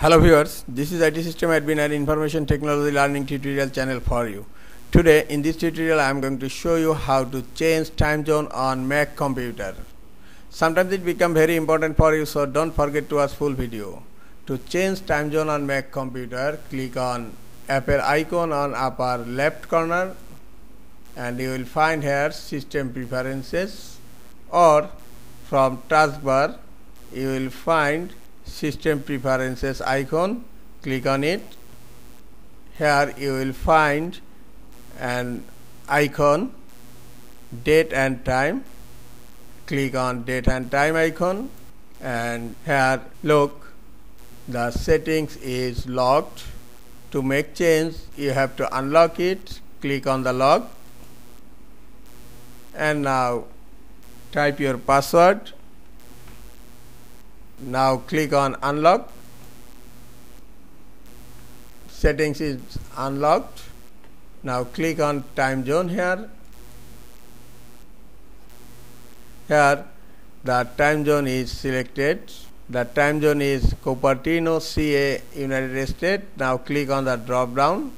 Hello viewers, this is IT System Admin and Information Technology Learning Tutorial channel for you. Today in this tutorial I am going to show you how to change time zone on Mac computer. Sometimes it becomes very important for you, so don't forget to watch full video. To change time zone on Mac computer, click on Apple icon on upper left corner and you will find here System Preferences, or from taskbar you will find System Preferences icon. Click on it. Here you will find an icon, date and time. Click on date and time icon, and here look, the settings is locked. To make change you have to unlock it. Click on the lock and now type your password. Now click on unlock. Settings is unlocked. Now click on time zone here. Here the time zone is selected. The time zone is Cupertino, CA, United States. Now click on the drop down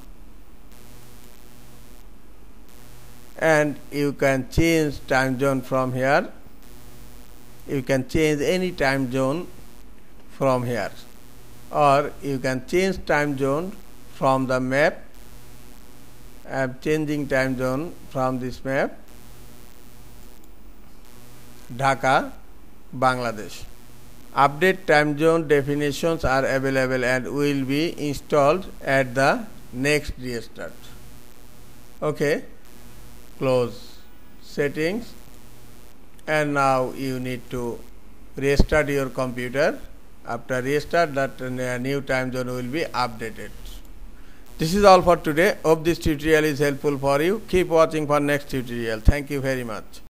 and you can change time zone from here. You can change any time zone from here, or you can change time zone from the map. I am changing time zone from this map, Dhaka, Bangladesh. Update time zone definitions are available and will be installed at the next restart. Okay, close settings. And now you need to restart your computer. After restart, that new time zone will be updated. This is all for today. Hope this tutorial is helpful for you. Keep watching for next tutorial. Thank you very much.